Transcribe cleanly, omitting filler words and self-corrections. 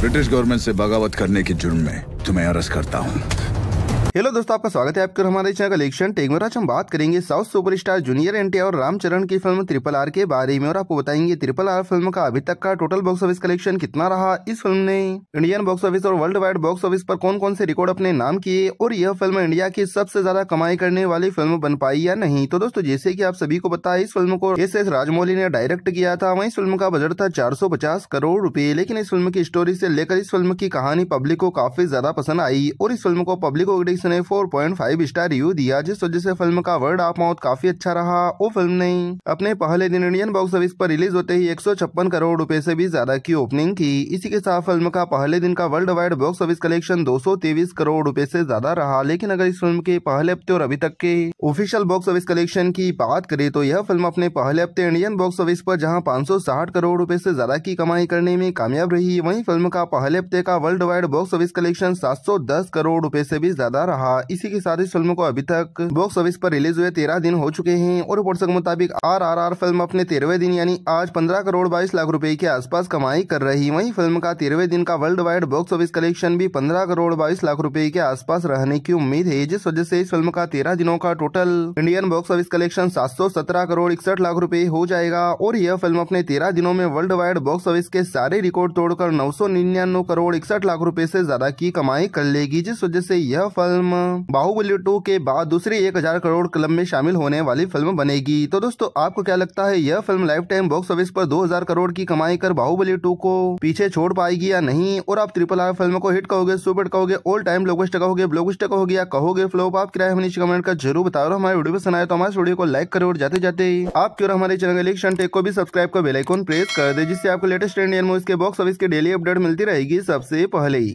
British government से बगावत करने के जुर्म में तुम्हें अरेस्ट करता हूँ। हेलो दोस्तों, आपका स्वागत है आपके हमारे चैनल कलेक्शन टेक में। आज हम बात करेंगे साउथ सुपरस्टार जूनियर एनटीआर और रामचरण की फिल्म RRR के बारे में और आपको बताएंगे RRR फिल्म का अभी तक का टोटल बॉक्स ऑफिस कलेक्शन कितना रहा, इस फिल्म ने इंडियन बॉक्स ऑफिस और वर्ल्ड वाइड बॉक्स ऑफिस पर कौन कौन से रिकॉर्ड अपने नाम किए और यह फिल्म इंडिया की सबसे ज्यादा कमाई करने वाली फिल्म बन पाई या नहीं। तो दोस्तों, जैसे की आप सभी को पता है, इस फिल्म को S. S. राजमौली ने डायरेक्ट किया था। वहीं फिल्म का बजट था 450 करोड़ रूपये, लेकिन इस फिल्म की स्टोरी से लेकर इस फिल्म की कहानी पब्लिक को काफी ज्यादा पसंद आई और इस फिल्म को पब्लिक ने 4.5 स्टार रिव्यू दिया, जिस वजह से फिल्म का वर्ड ऑफ माउथ काफी अच्छा रहा। वो फिल्म ने अपने पहले दिन इंडियन बॉक्स ऑफिस पर रिलीज होते ही 156 करोड़ रुपए से भी ज्यादा की ओपनिंग की। इसी के साथ फिल्म का पहले दिन का world wide box office collection 223 crore रुपए से ज्यादा रहा। लेकिन अगर इस फिल्म के पहले हफ्ते और अभी तक के ऑफिशियल बॉक्स ऑफिस कलेक्शन की बात करे तो यह फिल्म अपने पहले हफ्ते इंडियन बॉक्स ऑफिस पर जहाँ 560 करोड़ रूपये से ज्यादा की कमाई करने में कामयाब रही, वही फिल्म का पहले हफ्ते का world wide box office collection 710 crore रूपये से भी रहा। इसी के साथ इस फिल्म को अभी तक बॉक्स ऑफिस पर रिलीज हुए 13 दिन हो चुके हैं और रिपोर्ट के मुताबिक RRR फिल्म अपने 13वें दिन यानी आज 15 करोड़ 22 लाख रुपए के आसपास कमाई कर रही। वहीं फिल्म का 13वें दिन का world wide box office collection भी 15 करोड़ 22 लाख रुपए के आसपास रहने की उम्मीद है, जिस वजह से इस फिल्म का 13 दिनों का total Indian box office collection 717 crore 61 lakh रुपए हो जाएगा और यह फिल्म अपने 13 दिनों में वर्ल्ड वाइड बॉक्स ऑफिस के सारे रिकॉर्ड तोड़कर 999 करोड़ 61 लाख रुपए से ज्यादा की कमाई कर लेगी, जिस वजह से यह फिल्म बाहुबली 2 के बाद दूसरी 1000 करोड़ क्लब में शामिल होने वाली फिल्म बनेगी। तो दोस्तों, आपको क्या लगता है, यह film life time box office पर 2000 करोड़ की कमाई कर बाहुबली 2 को पीछे छोड़ पाएगी या नहीं? और आप RRR फिल्म को हिट कहोगे, सुपर हिट कहोगे, ऑल टाइम ब्लॉकबस्टर कहोगे, ब्लॉकबस्टर कहोगे या कहोगे फ्लॉप? आप किराए हमें नीचे कमेंट कर जरूर बताओ। हमारे वीडियो पसंद आए तो हमारे वीडियो को लाइक करो और जाते जाते आपके और हमारे चैनल कलेक्शन टेक को भी सब्सक्राइब कर बेल आइकन प्रेस कर दे, जिससे आपको लेटेस्ट इंडियन मूवीज के बॉक्स ऑफिस की डेली अपडेट मिलती रहेगी सबसे पहले।